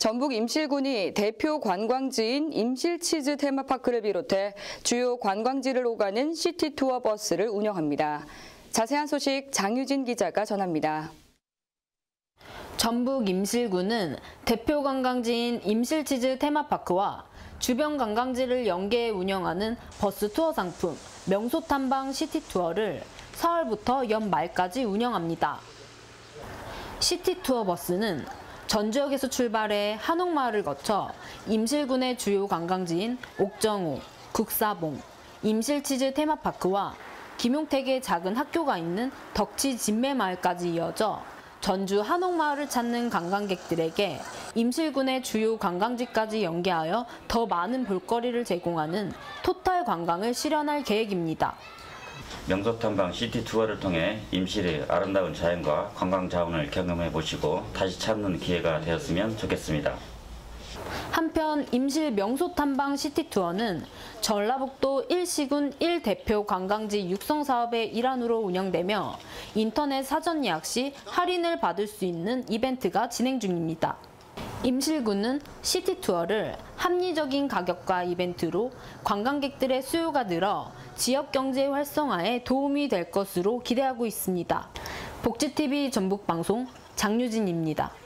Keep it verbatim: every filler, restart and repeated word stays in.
전북 임실군이 대표 관광지인 임실치즈 테마파크를 비롯해 주요 관광지를 오가는 시티투어 버스를 운영합니다. 자세한 소식 장유진 기자가 전합니다. 전북 임실군은 대표 관광지인 임실치즈 테마파크와 주변 관광지를 연계해 운영하는 버스 투어 상품 명소 탐방 시티투어를 사월부터 연말까지 운영합니다. 시티투어 버스는 전주역에서 출발해 한옥마을을 거쳐 임실군의 주요 관광지인 옥정호, 국사봉, 임실치즈 테마파크와 김용택의 작은 학교가 있는 덕치 진매마을까지 이어져 전주 한옥마을을 찾는 관광객들에게 임실군의 주요 관광지까지 연계하여 더 많은 볼거리를 제공하는 토탈 관광을 실현할 계획입니다. 명소탐방 시티투어를 통해 임실의 아름다운 자연과 관광자원을 경험해 보시고 다시 찾는 기회가 되었으면 좋겠습니다. 한편 임실 명소탐방 시티투어는 전라북도 일시군 일 대표 관광지 육성사업의 일환으로 운영되며 인터넷 사전 예약 시 할인을 받을 수 있는 이벤트가 진행 중입니다. 임실군은 시티투어를 합리적인 가격과 이벤트로 관광객들의 수요가 늘어 지역 경제 활성화에 도움이 될 것으로 기대하고 있습니다. 복지티비 전북방송 장유진입니다.